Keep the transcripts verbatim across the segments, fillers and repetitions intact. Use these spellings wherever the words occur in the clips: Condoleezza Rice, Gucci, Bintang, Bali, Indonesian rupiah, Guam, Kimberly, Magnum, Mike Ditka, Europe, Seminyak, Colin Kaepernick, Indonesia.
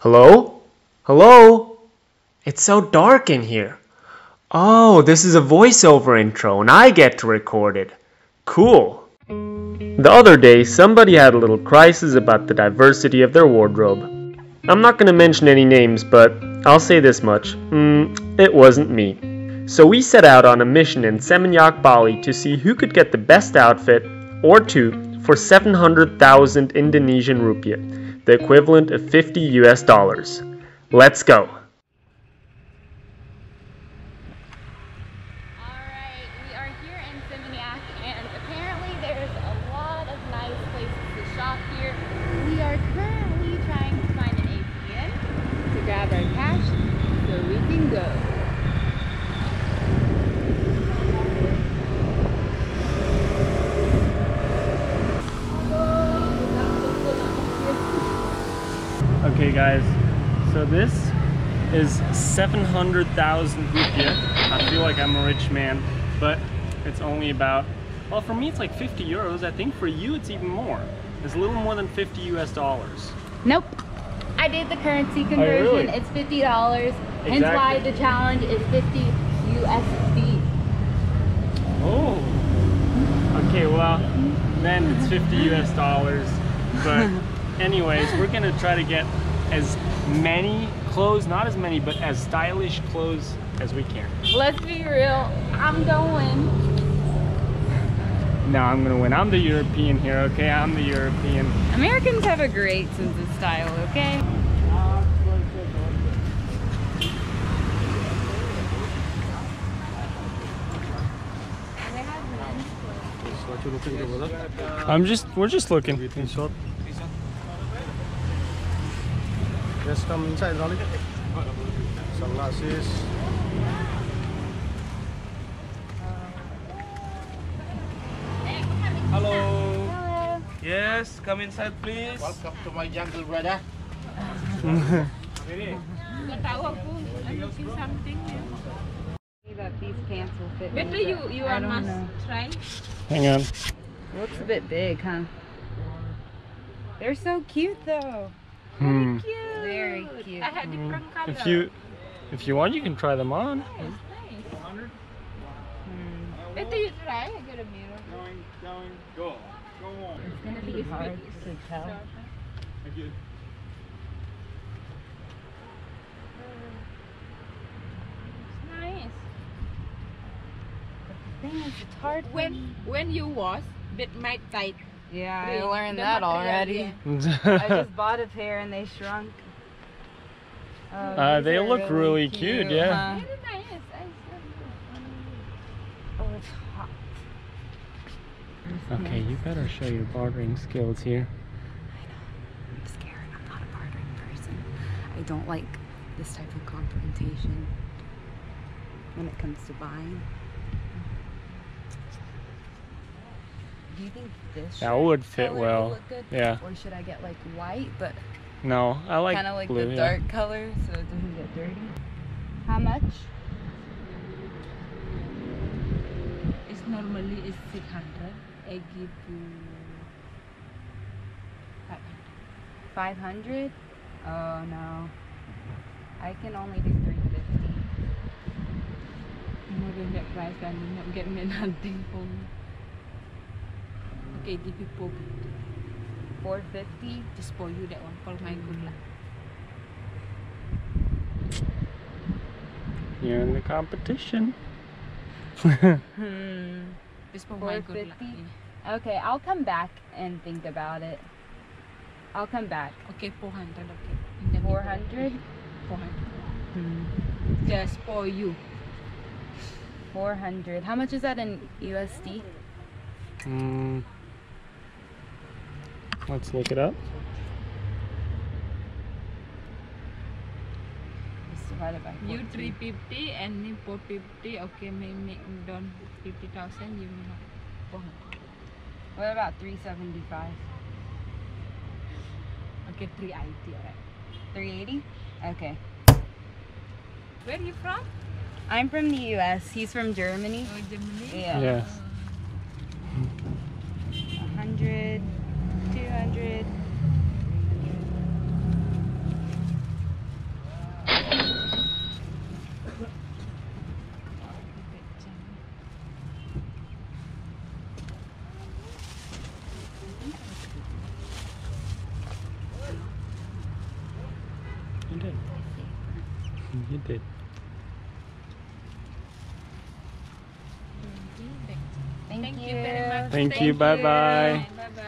Hello? Hello? It's so dark in here. Oh, this is a voiceover intro and I get to record it. Cool. The other day, somebody had a little crisis about the diversity of their wardrobe. I'm not gonna mention any names, but I'll say this much. Mm, it wasn't me. So we set out on a mission in Seminyak, Bali to see who could get the best outfit or two for seven hundred thousand Indonesian rupiah, the equivalent of fifty U S dollars. Let's go. Okay guys, so this is seven hundred thousand rupiah. I feel like I'm a rich man, but it's only about, well, for me it's like fifty euros. I think for you it's even more. It's a little more than fifty U S dollars. Nope. I did the currency conversion. Oh, really? It's fifty dollars. Exactly. Hence why the challenge is fifty U S D. Oh. Okay, well, then it's fifty U S dollars, but anyways, we're gonna try to get as many clothes, not as many, but as stylish clothes as we can. Let's be real, I'm gonna win. No, I'm gonna win. I'm the European here, okay? I'm the European. Americans have a great sense of style, okay? I'm just, we're just looking. Just come inside, Rolly. Some glasses. Hello. Hello. Yes, come inside, please. Welcome to my jungle, brother. I'm looking something new. That these pants will fit. Better you, you are must try. Hang on. Looks a bit big, huh? They're so cute, though. Hmm. Very cute. Very cute. I had different colors. If you, if you want, you can try them on. Nice, nice. Hmm. Better you try. I get a mirror. Going, going, go, go on. It's gonna be hard to tell. Thank you. It's nice. But the thing is, it's hard when me. when you wash, it might tight. Yeah, I learned that already. I just bought a pair and they shrunk. Oh, uh, they look really, really cute, cute, yeah. Huh? Oh, it's hot. Okay, you better show your bartering skills here. I know. I'm scared. I'm not a bartering person. I don't like this type of confrontation when it comes to buying. Do you think this that would fit well? Would good? Yeah. Or should I get like white? But no, I like kind of like blue, the dark yeah. color, so it doesn't get dirty. How much? It's normally it's six hundred. I give you five hundred. Five hundred? Oh no, I can only do three fifty. More than that price, I'm not getting nothing for me. Okay, give you four fifty. Just for you that one, for my good luck. You're in the competition. hmm. Just for my good luck. Okay, I'll come back and think about it. I'll come back. Okay, four hundred. Okay. four hundred? four hundred. Hmm. Just for you. four hundred. How much is that in U S D? Hmm. Let's look it up. You three fifty and me four fifty. Okay, me make down fifty thousand. You make four hundred. What about three seventy five? Okay, three eighty. Alright. Three eighty. Okay. Where are you from? I'm from the U S. He's from Germany. Oh, Germany. Yeah. Yes. A hundred. two hundred. You did. You did. Thank, Thank you. you very much. Thank, Thank you. you. Bye bye. Bye bye.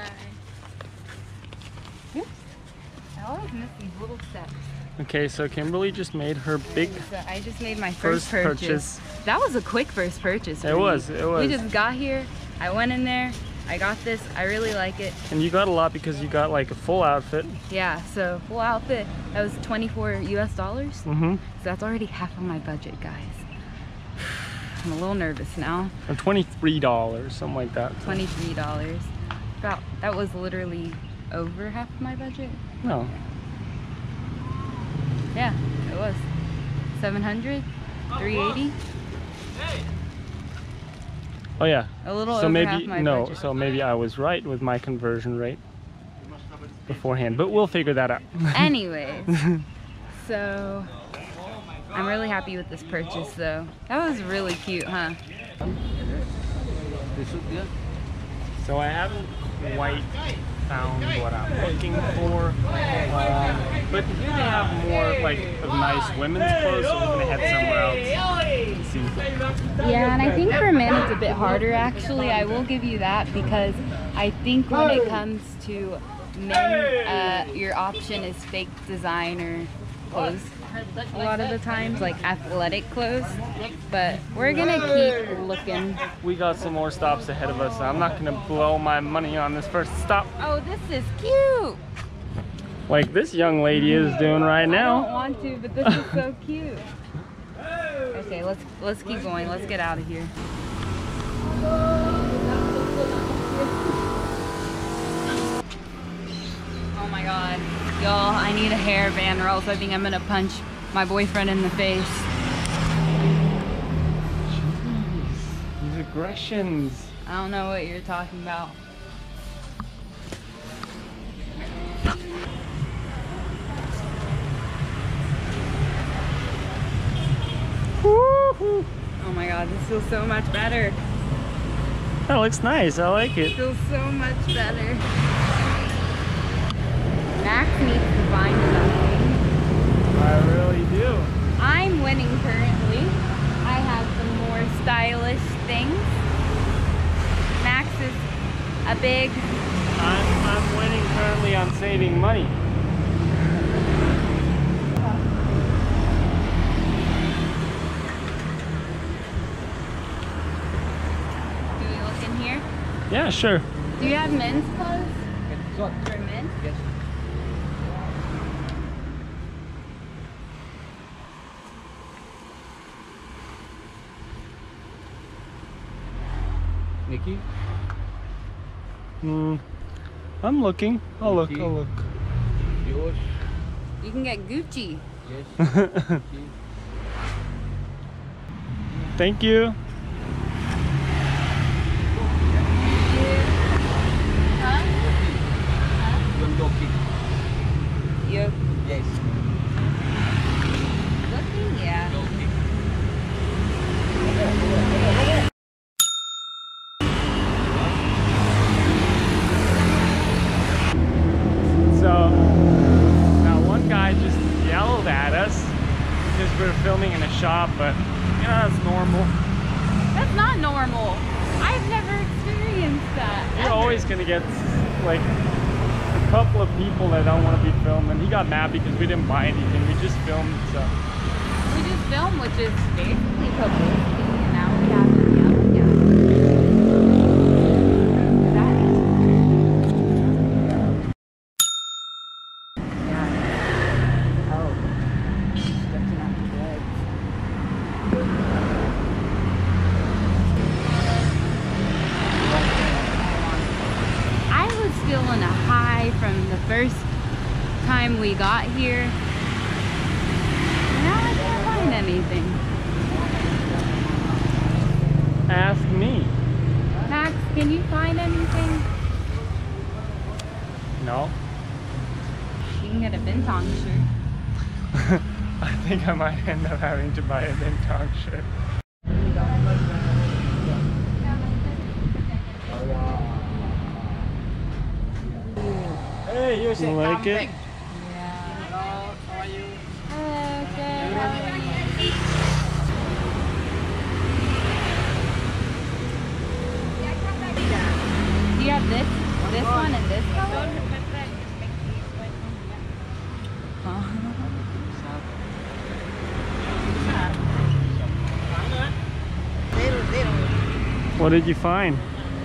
Oops. I always miss these little steps. Okay, so Kimberly just made her big. I just made my first, first purchase. purchase. That was a quick first purchase. It was. It was. We just got here. I went in there. I got this. I really like it. And you got a lot because you got like a full outfit. Yeah. So full outfit. That was twenty-four U S dollars. Mm-hmm. So that's already half of my budget, guys. I'm a little nervous now. Or twenty-three dollars, something like that. twenty-three dollars. About. That was literally over half of my budget. No. Yeah, it was seven hundred, three eighty. Oh yeah. A little so over maybe half my no, budget. So maybe I was right with my conversion rate beforehand, but we'll figure that out. Anyways, so I'm really happy with this purchase though. That was really cute, huh? So I haven't quite found what I'm looking for, um, but here they have more like of nice women's clothes, so we're gonna head somewhere else. See. Yeah, and I think for men it's a bit harder actually. I will give you that, because I think when it comes to men, uh, your option is fake designer clothes a lot of the times, like athletic clothes, but we're gonna keep looking. We got some more stops ahead of us, so I'm not gonna blow my money on this first stop. Oh, this is cute, like this young lady is doing right now. I don't want to, but this is so cute. Okay, let's let's keep going. Let's get out of here. Oh my god. Y'all, I need a hairband or else I think I'm gonna punch my boyfriend in the face. Jeez, these aggressions. I don't know what you're talking about. Woo-hoo. Oh my god, this feels so much better. That looks nice, I like it. It feels so much better. Max needs to find something. I really do. I'm winning currently. I have some more stylish things. Max is a big... I'm, I'm winning currently on saving money. Do we look in here? Yeah, sure. Do you have men's clothes? For men? Yes. Nikki? Hmm. I'm looking. I'll Gucci. look. I'll look. Yours. You can get Gucci. Yes. Gucci. Thank you. Huh? Huh? You? Yes. Looking, yeah. We're filming in a shop, but you know, that's normal. That's not normal. I've never experienced that. You're ever. always gonna get like a couple of people that don't want to be filming. He got mad because we didn't buy anything. We just filmed, so we just filmed, which is basically publicity, and now we have to be up and down. We got here. Now I can't find anything. Ask me. Max, can you find anything? No. You can get a Bintang shirt. I think I might end up having to buy a Bintang shirt. Hey, you like it? How are you? What did you find?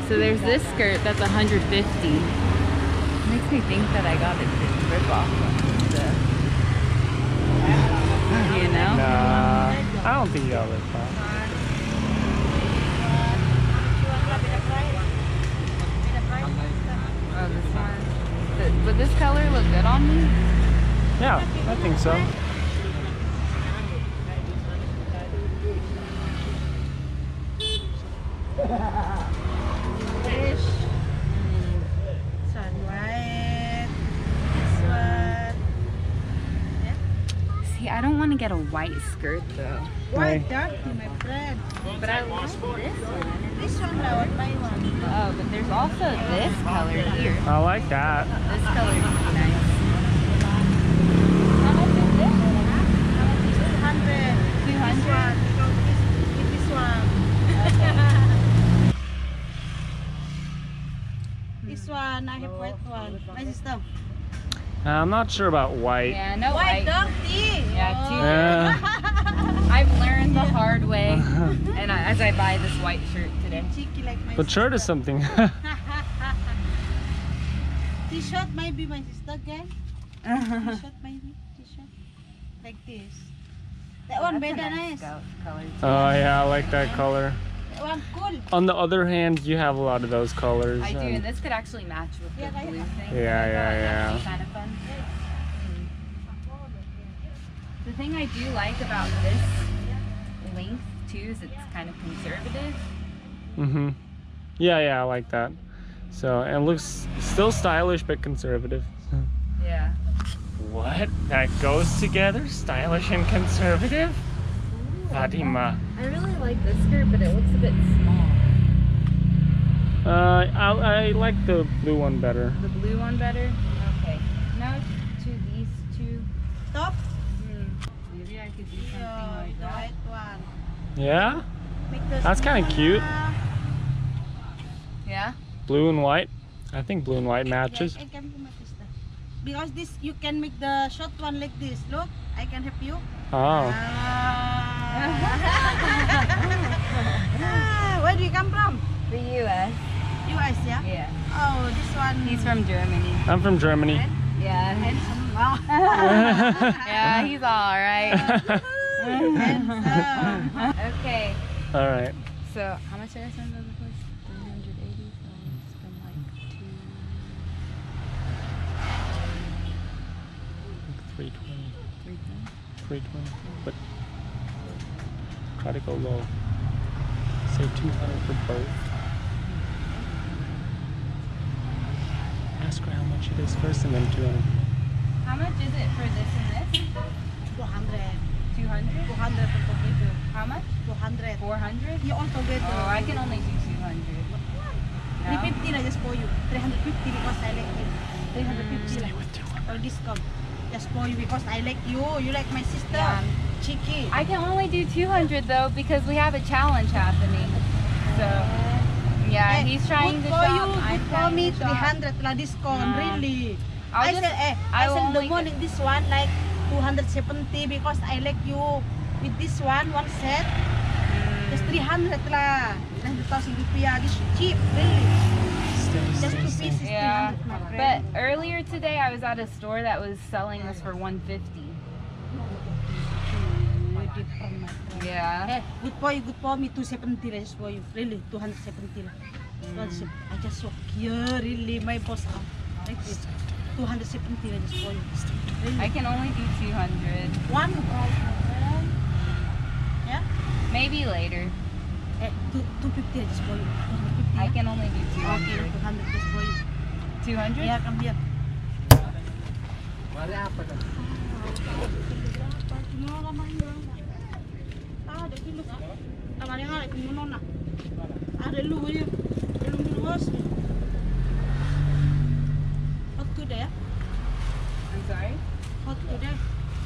So there's this skirt that's one hundred fifty. It makes me think that I got a rip-off one. The, you know? Nah, I don't think you got a rip-off. Oh, this one. Would this color look good on me? Yeah, I think so. See, I don't want to get a white skirt though. White darky, my friend. But I like this one. This one, I would buy one. Oh, but there's also this color here. I like that. This color is nice. How much is this? two hundred. two hundred. Get this one. This one, I have white one. My sister. I'm not sure about white. Yeah, no white. White dog tea. Yeah, two. Yeah. I've learned the hard way, and I, as I buy this white shirt today. Cheeky like my but sister. Shirt is something. T-shirt might be my sister, guys. T-shirt maybe. T-shirt like this. That one better nice. Color oh yeah, I like that color. Well, cool. On the other hand, you have a lot of those colors. I do, and this could actually match with the yeah, blue thing. Yeah, yeah, yeah. Kind of fun. Mm. The thing I do like about this length too is it's kind of conservative. Mm-hmm. Yeah, yeah, I like that. So, and it looks still stylish but conservative. Yeah. What? That goes together? Stylish and conservative? Fatima. I really like this skirt, but it looks a bit small. Uh, I, I like the blue one better. The blue one better? Okay. Now to these two. Stop. Mm. Maybe I could do something yeah, like the that. White one. Yeah? That's kind of cute. Yeah? Blue and white. I think blue and white matches. Yeah, I can do my sister. Because this, you can make the short one like this. Look, I can help you. Oh. Uh, Where do you come from? The U S U S, yeah? Yeah. Oh, this one. He's from Germany. I'm from Germany. Yeah. Handsome. Yeah, he's all right. Handsome. Okay. All right. So, how much did I spend on the place? three hundred eighty. So, it's been like two. three twenty. three twenty. three twenty. But. Try to go low. Say two hundred for both. Ask her how much it is first and then two hundred. How much is it for this and this? two hundred. two hundred? two hundred for potato. How much? two hundred. four hundred? You also get. Oh, I can only do two hundred. No? three fifty I just for you. three hundred fifty because I like you. three hundred fifty. Stay with two hundred. Or discount. Just for you because I like you. You like my sister. Yeah. Cheeky. I can only do two hundred though because we have a challenge happening. So yeah, hey, he's trying to shop. You, I'm for me to three hundred la discount uh, really. I'll I just, sell, eh, I, I sell the one in this one like two hundred seventy because I like you with this one one set. Mm. Just three hundred la. three hundred thousand rupiah is cheap really. Just two pieces. Yeah. But earlier today I was at a store that was selling this for one fifty. Yeah. Hey, good for you, good for me, two seventy I just for you, really, two hundred seventy. Mm. I just so cute, really, my boss, like this, two hundred seventy I just for you. Really. I can only do two hundred. One? Yeah? Maybe later. Hey, two fifty I just for you. I can only do two hundred. Okay, two hundred I just for you. two hundred? Yeah, come here.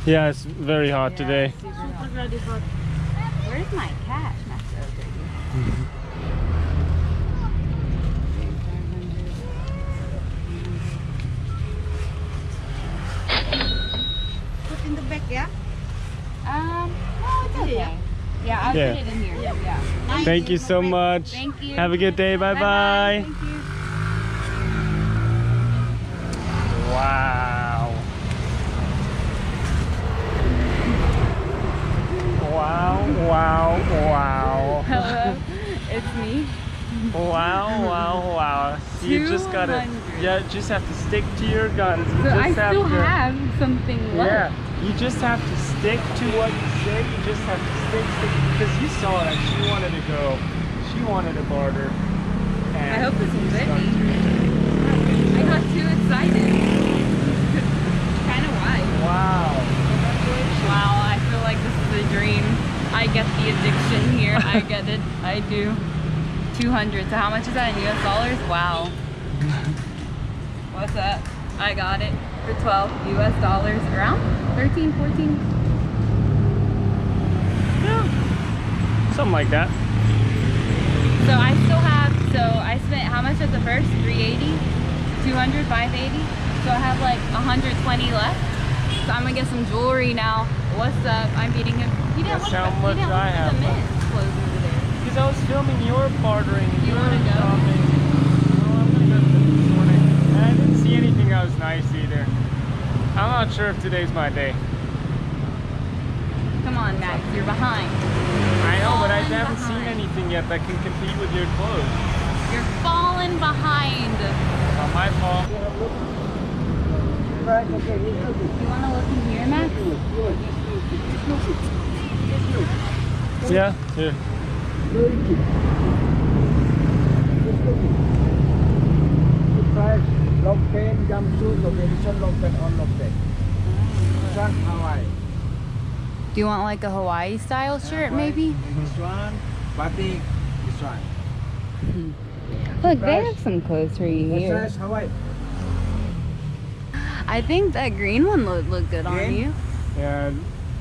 Yeah, it's very hot yeah, today. Super hot. Where's my cash? Put in the back, yeah? Um, no, it's okay. Yeah, I'll yeah. put it in here. Yeah. yeah. Thank, Thank you, you so great. much. Thank you. Have a good day. Bye bye. bye. bye. Wow. Wow, wow, wow. Hello, it's me. Wow, wow, wow. So you just gotta, yeah, just have to stick to your guns. You so just I have still to, have something left. Yeah, you just have to stick to what you said. You just have to stick, stick. Because you saw that she wanted to go. She wanted to barter. And I hope this is ready. I got too excited. Kind of wild. Wow. Wow, I feel like this is a dream. I get the addiction here. I get it. I do. two hundred. So how much is that in U S dollars? Wow. What's up? I got it for twelve U S dollars, around thirteen, fourteen. Yeah. Something like that. So I still have, so I spent how much at the first? three eighty, two hundred, five eighty. So I have like one hundred twenty left. So I'm gonna get some jewelry now. What's up? I'm beating him. He didn't look at the men's clothes. Because I was filming your bartering, you your shopping. Well, I'm gonna go this morning. And I didn't see anything that was nice either. I'm not sure if today's my day. Come on, Max, you're behind. I know, but I haven't behind. seen anything yet that can compete with your clothes. You're falling behind. Not my fault. You wanna look in here, Max? Yeah, yeah. Do you want like a Hawaii style shirt, maybe? This one, batik, this one. Look, they have some clothes for you here. I think that green one would look good on you. Yeah,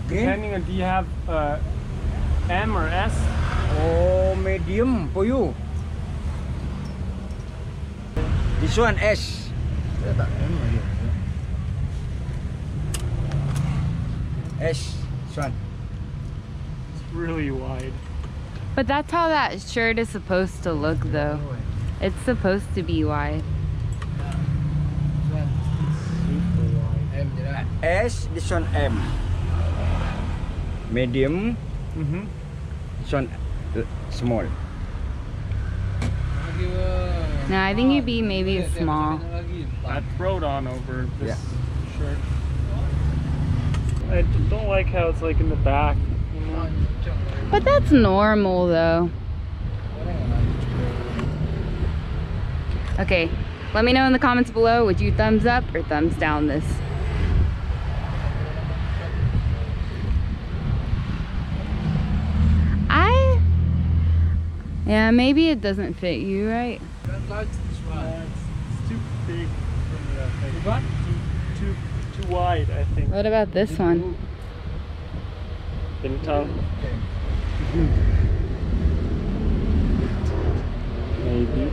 depending on, do you have uh, M or S? Oh, medium for you. This one S. S. This one. It's really wide. But that's how that shirt is supposed to look, though. It's supposed to be wide. Super wide. S. This one M. Medium. Mm-hmm. This one. Small. No, I think you'd be maybe small. I throwed on over this yeah. shirt. I don't like how it's like in the back. You know? But that's normal though. Okay, let me know in the comments below, would you thumbs up or thumbs down this? Yeah, maybe it doesn't fit you, right? I don't like this one. Uh, it's, it's too big for me, I think. What? Too, too, too wide, I think. What about this Did one? Bintang. Maybe.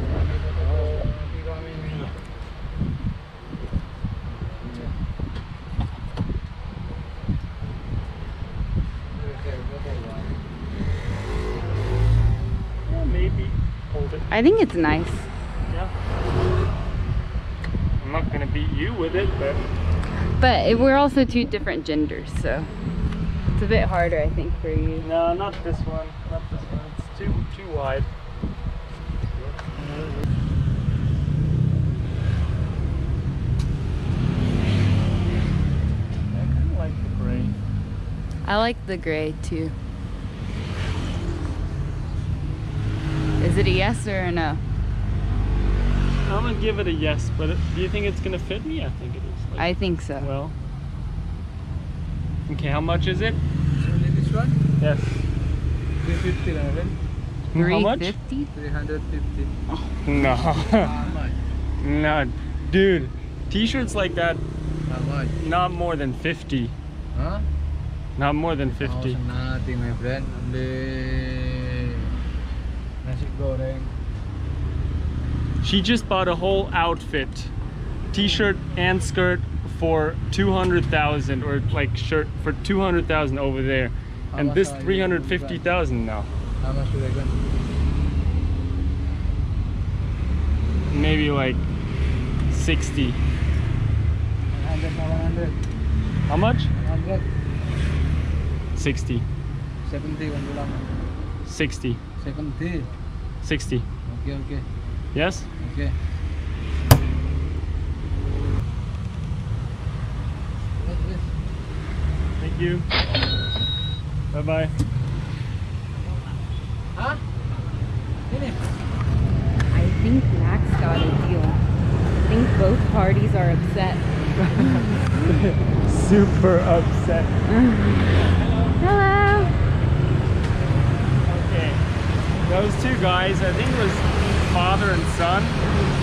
I think it's nice. Yeah. I'm not gonna beat you with it, but... But it, we're also two different genders, so... It's a bit harder, I think, for you. No, not this one. Not this one. It's too, too wide. I kind of like the gray. I like the gray, too. Is it a yes or a no? I'm gonna give it a yes, but it, do you think it's gonna fit me? I think it is. Like, I think so. Well. Okay, how much is it? This one? Yes. three fifty, eleven. How much? three fifty? three fifty. Oh, no. How much? No, dude. T-shirts like that. How much? Not more than fifty. Huh? Not more than fifty. No, nothing, my friend. Only... She just bought a whole outfit, t-shirt and skirt, for two hundred thousand, or like shirt for two hundred thousand over there. How and this three hundred fifty thousand now. How much do they get? Maybe like sixty. one hundred, one hundred. How much? one hundred. sixty. seventy. sixty. seventy. sixty. Okay, okay. Yes? Okay. Thank you. Bye bye. Huh? I think Max got a deal. I think both parties are upset. Super upset. Hello. Okay. Those two guys, I think it was father and son,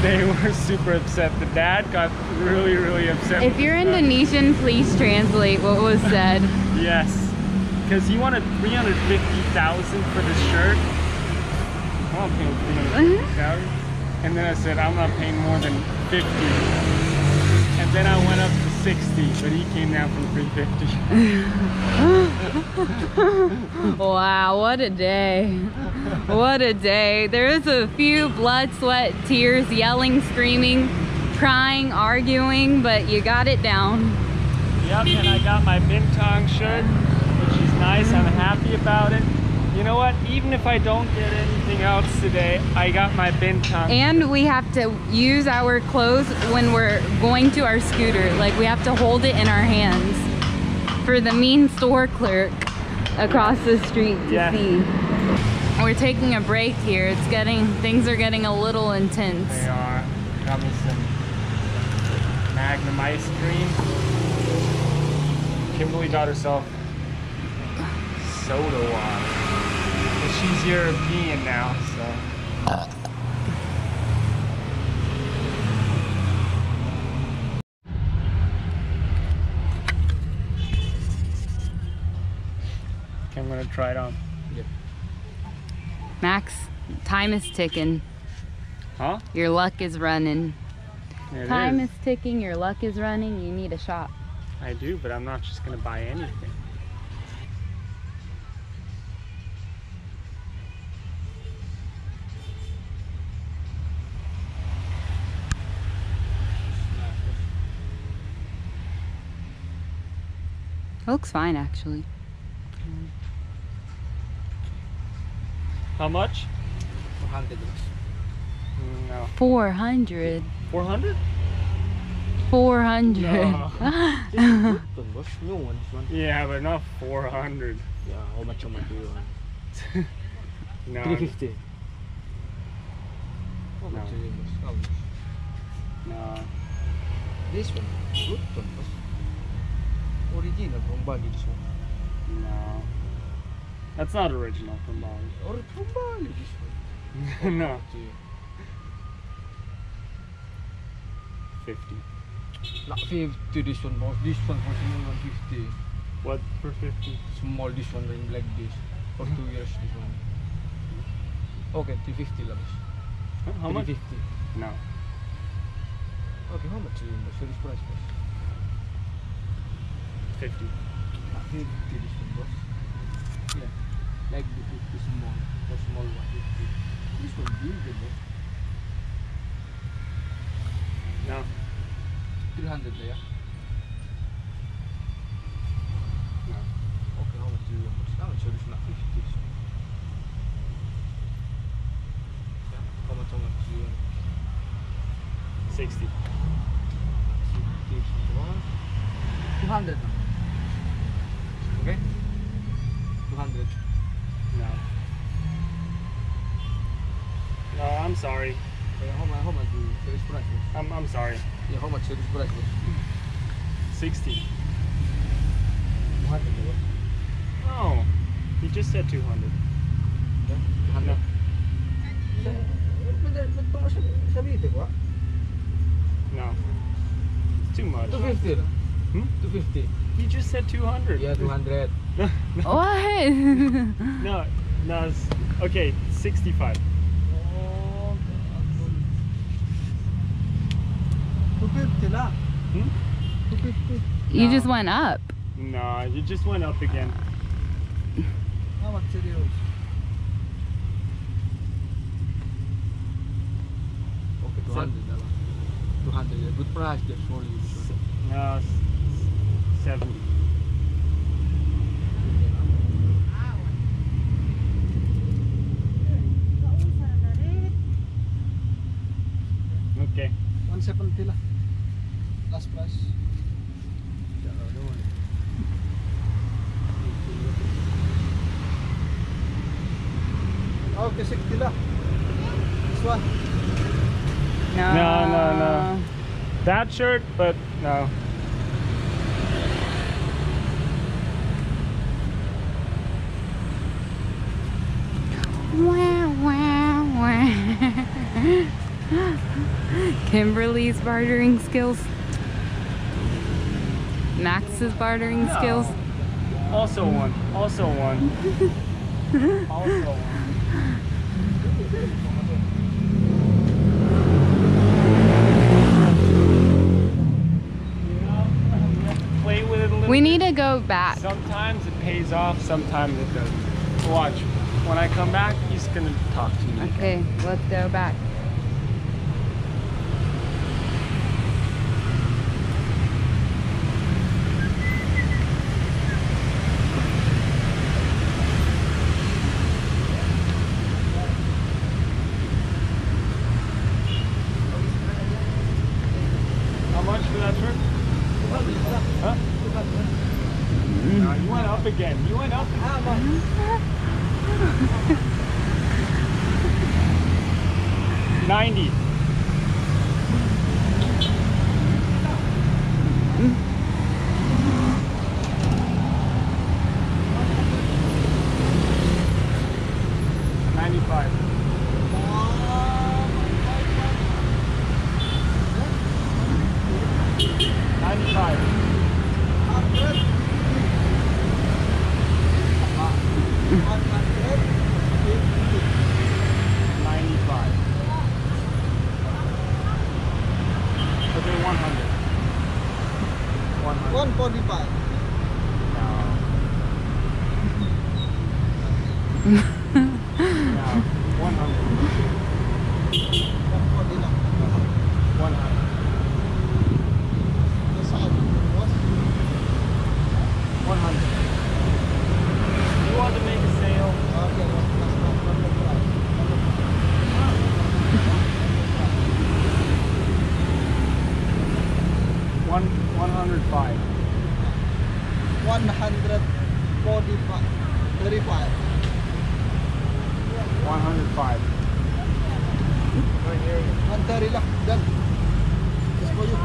they were super upset. The dad got really, really upset. If you're Indonesian, please translate what was said. Yes. Because he wanted three hundred fifty thousand dollars for this shirt. I'm not paying three hundred fifty thousand dollars. And then I said, I'm not paying more than fifty. And then I went up to sixty, but he came down from three fifty. Wow, what a day. What a day. There is a few blood, sweat, tears, yelling, screaming, crying, arguing, but you got it down. Yep, and I got my Bintang shirt. Nice, I'm happy about it. You know what? Even if I don't get anything else today, I got my Bintang. And we have to use our clothes when we're going to our scooter. Like, we have to hold it in our hands for the mean store clerk across the street to yeah. see. We're taking a break here. It's getting, things are getting a little intense. They are. Got me some Magnum ice cream. Kimberly got herself soda water. But she's European now, so. Okay, I'm gonna try it on. Yep. Max, time is ticking. Huh? Your luck is running. It time is. is ticking, your luck is running, you need a shot. I do, but I'm not just gonna buy anything. It looks fine, actually. How much? four hundred. No. four hundred. four hundred? four hundred. No. Yeah, but not four hundred. Yeah, how much, how much do you want? No. three fifty. How much is it? No. This one? Good one. Original from Bali, this one. No. That's not original from Bali. Or from Bali, this one. No. fifty. Not fifty, this one. This one for small, fifty. What for fifty? Small, this one, like this. For two years, this one. Okay, three fifty love. Huh? How much? fifty. No. Okay, how much is the service price? fifty. fifty, this one, boss. Yeah. Like the fifty small. The small one, fifty. This one bigger, boss. No. three hundred, yeah? No. Okay, how much do you want? How much is not fifty? Yeah? How much, how much do you want? sixty. sixty, two hundred. Okay? two hundred. No. No, I'm sorry. Hey, how much, how much do you service price? I'm, I'm sorry. Yeah, how much service price? sixty. two hundred. No. He just said two hundred. Yeah? two hundred. No. No. It's too much. two fifty. Hmm? two fifty. You just said two hundred. Yeah, two hundred. No, no. What? No, no. It's, okay, sixty-five. Oh, two fifty lah. Hmm? two fifty. You no. just went up. No, you just went up again. Okay, two hundred, two hundred, a good price there for you. No, seventy. Okay. one seventy lah. Last price. Okay, sixty lah. This one. No. no, no, no. That shirt, but no. Wow, wow, wow. Kimberly's bartering skills. Max's bartering no. skills. Also one. Also one. Also one. Play with it a little we need bit. to go back. Sometimes it pays off, sometimes it doesn't. Watch. When I come back, he's gonna talk to me. Okay, let's go back. Again, you went up. ninety. ninety-five. ninety-five. ninety-five. Okay, one hundred. one hundred. one forty-five. No. No. one hundred. one hundred. one hundred five. one hundred forty-five. thirty-five. one hundred five. one thirty lah. Done. This for you.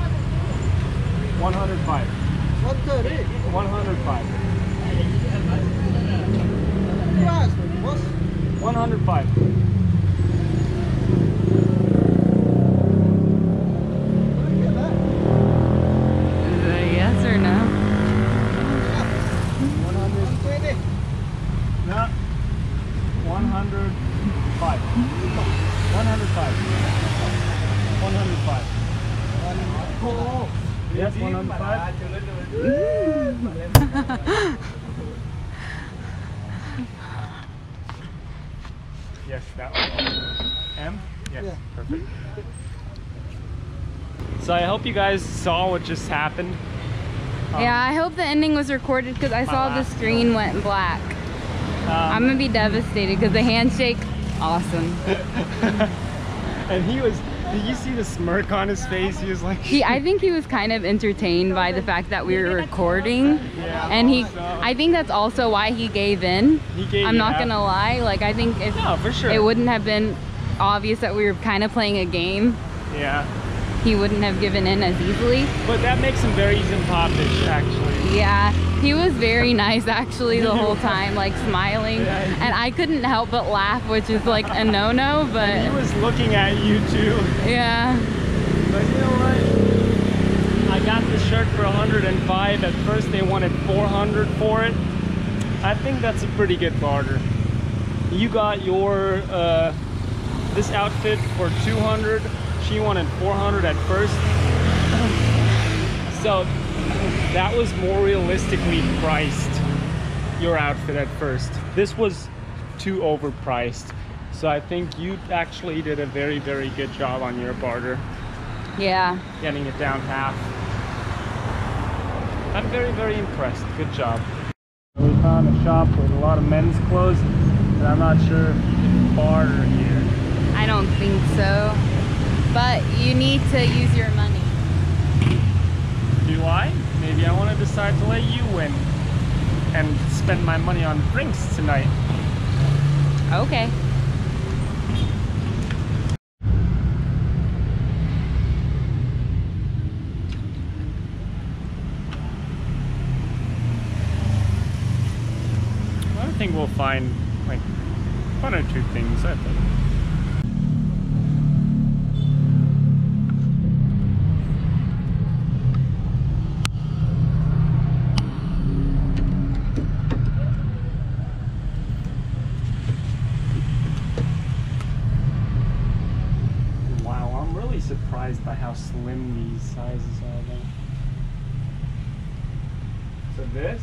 one hundred five. one thirty. one hundred five. one hundred five. Yes, that one. M? Yes, yeah. Perfect. So I hope you guys saw what just happened. Um, yeah, I hope the ending was recorded because I saw the screen one. went black. Um, I'm going to be devastated because the handshake, awesome. And he was, did you see the smirk on his face? He was like... he, I think he was kind of entertained by the fact that we were recording. Yeah, and he, I think that's also why he gave in. He gave I'm not going to lie. Like, I think if no, for sure. it wouldn't have been obvious that we were kind of playing a game. Yeah. He wouldn't have given in as easily. But that makes him very Zimpopish, actually. Yeah. He was very nice, actually, the whole time, like, smiling. Yeah. And I couldn't help but laugh, which is, like, a no-no, but... and he was looking at you, too. Yeah. But you know what? I got the shirt for one hundred five. At first, they wanted four hundred for it. I think that's a pretty good barter. You got your... Uh, this outfit for two hundred. She wanted four hundred at first. So that was more realistically priced. your outfit at first. This was too overpriced, so I think you actually did a very, very good job on your barter. Yeah. Getting it down half. I'm very, very impressed. Good job. We found a shop with a lot of men's clothes, and I'm not sure if you can barter here. I don't think so, but you need to use your money. Do I? Maybe I want to decide to let you win and spend my money on drinks tonight. Okay. I think we'll find like one or two things, I think. By how slim these sizes are though. So this,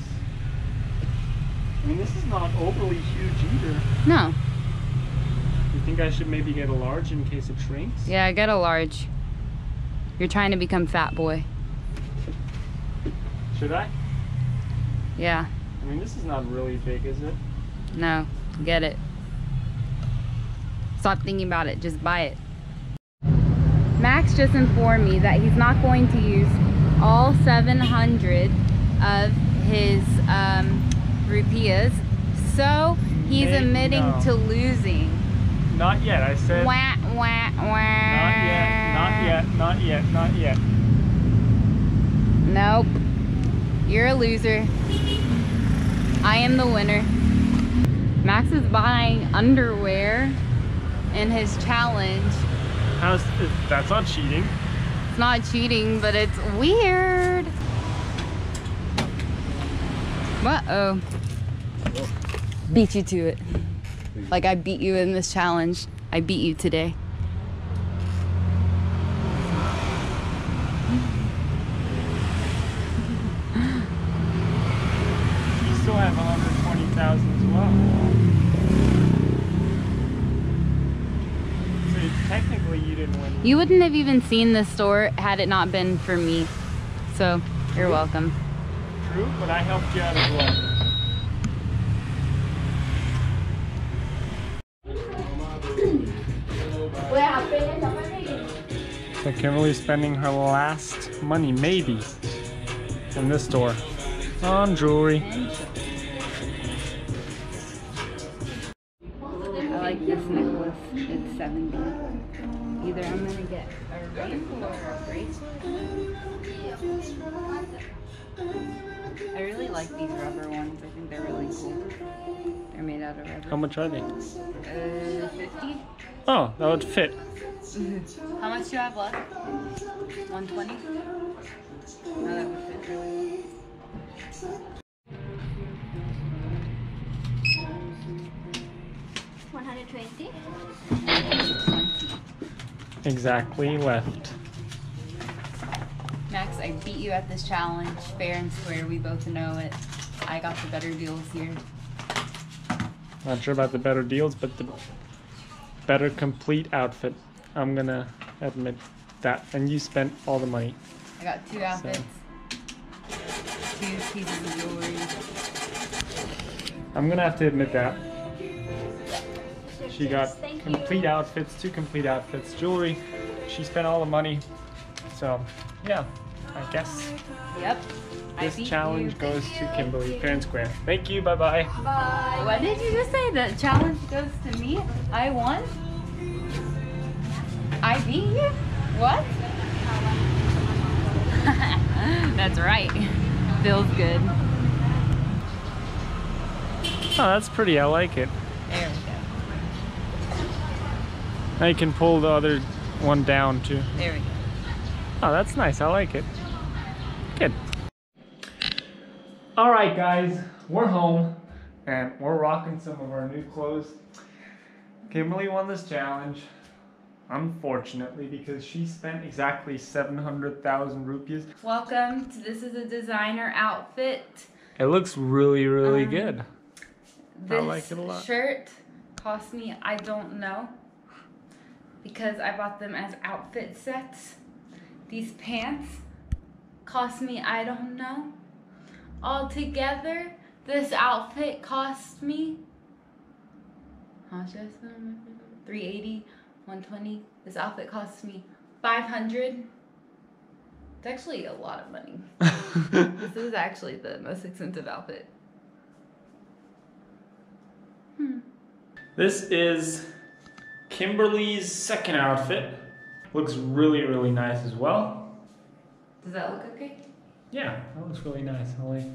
I mean, this is not overly huge either. No. You think I should maybe get a large in case it shrinks? Yeah, get a large. You're trying to become fat boy. Should I? Yeah. I mean, this is not really big, is it? No, get it. Stop thinking about it, just buy it. Max just informed me that he's not going to use all seven hundred of his um, rupeas, so he's hey, admitting no. to losing. Not yet, I said. Wah, wah, wah. Not yet, not yet, not yet, not yet. Nope. You're a loser. I am the winner. Max is buying underwear in his challenge. How's, that's not cheating. It's not cheating, but it's weird. Uh-oh. Beat you to it. Like I beat you in this challenge. I beat you today. You still have one hundred twenty thousand as well. Technically, you didn't win. You wouldn't have even seen this store had it not been for me. So, you're welcome. True, but I helped you out as well. So Kimberly's spending her last money, maybe, in this store on jewelry. I like this necklace. It's seventy. Either I'm gonna get a ring or a bracelet. I really like these rubber ones. I think they're really cool. They're made out of rubber. How much are they? Uh, fifty. Oh, that would fit. How much do you have left? One twenty. No, that would fit really. one hundred twenty. Exactly left. Max, I beat you at this challenge, fair and square. We both know it. I got the better deals here. Not sure about the better deals, but the better complete outfit. I'm gonna admit that. And you spent all the money. I got two outfits, so. Two pieces of jewelry. I'm gonna have to admit that. She got complete outfits, two complete outfits, jewelry. She spent all the money. So, yeah, I guess. Yep. This challenge goes to Kimberly, fair and square. Thank you, bye bye. Bye. What did you just say? The challenge goes to me? I won? I beat you? What? That's right. Feels good. Oh, that's pretty. I like it. There we go. Now you can pull the other one down too. There we go. Oh, that's nice. I like it. Good. All right, guys. We're home and we're rocking some of our new clothes. Kimberly won this challenge, unfortunately, because she spent exactly seven hundred thousand rupees. Welcome to This Is a Designer Outfit. It looks really, really um, good. This I like it a lot. Shirt cost me, I don't know, because I bought them as outfit sets. These pants cost me, I don't know. Altogether, this outfit cost me three eighty, one twenty. This outfit cost me five hundred. It's actually a lot of money. This is actually the most expensive outfit. Hmm. This is Kimberly's second outfit. Looks really, really nice as well. Does that look okay? Yeah, that looks really nice. I like it.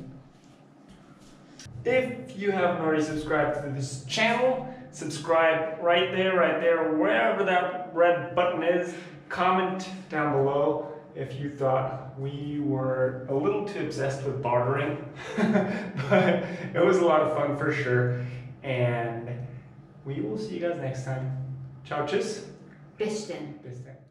If you haven't already subscribed to this channel, subscribe right there, right there, wherever that red button is. Comment down below if you thought we were a little too obsessed with bartering. But it was a lot of fun for sure. And we will see you guys next time. Ciao, tschüss. Bis denn. Bis denn.